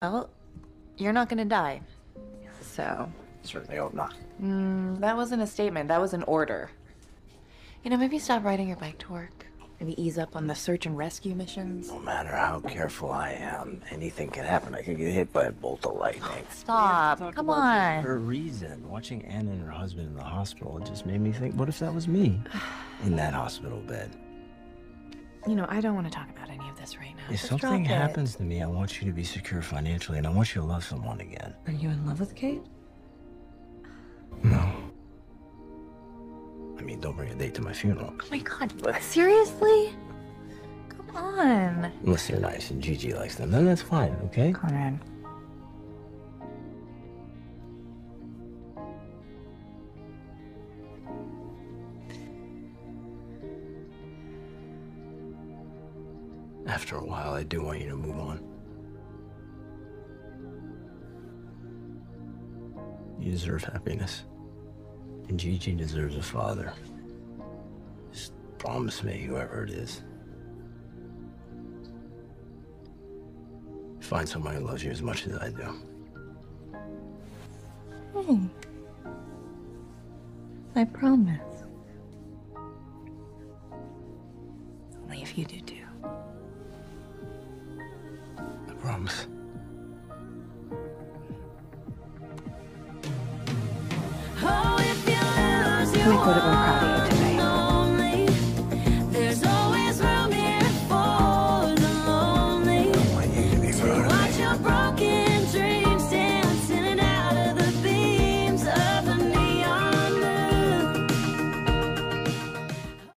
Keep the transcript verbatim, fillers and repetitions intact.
Well, you're not gonna die, so... Certainly hope not. Mm, that wasn't a statement, that was an order. You know, maybe stop riding your bike to work. Maybe ease up on the search and rescue missions. No matter how careful I am, anything can happen. I could get hit by a bolt of lightning. Stop, yeah, come on. For a reason, watching Anna and her husband in the hospital, it just made me think, what if that was me? In that hospital bed. You know, I don't want to talk about any of this right now. If Just something happens to me, I want you to be secure financially, and I want you to love someone again. Are you in love with Kate? No. I mean, don't bring a date to my funeral. Oh my God, but seriously? Come on. Unless they're nice and Gigi likes them, then that's fine, okay? Conrad. After a while, I do want you to move on. You deserve happiness. And Gigi deserves a father. Just promise me, whoever it is. Find someone who loves you as much as I do. Hey. I promise. Only if you do too. Promise. Oh, if you lose, you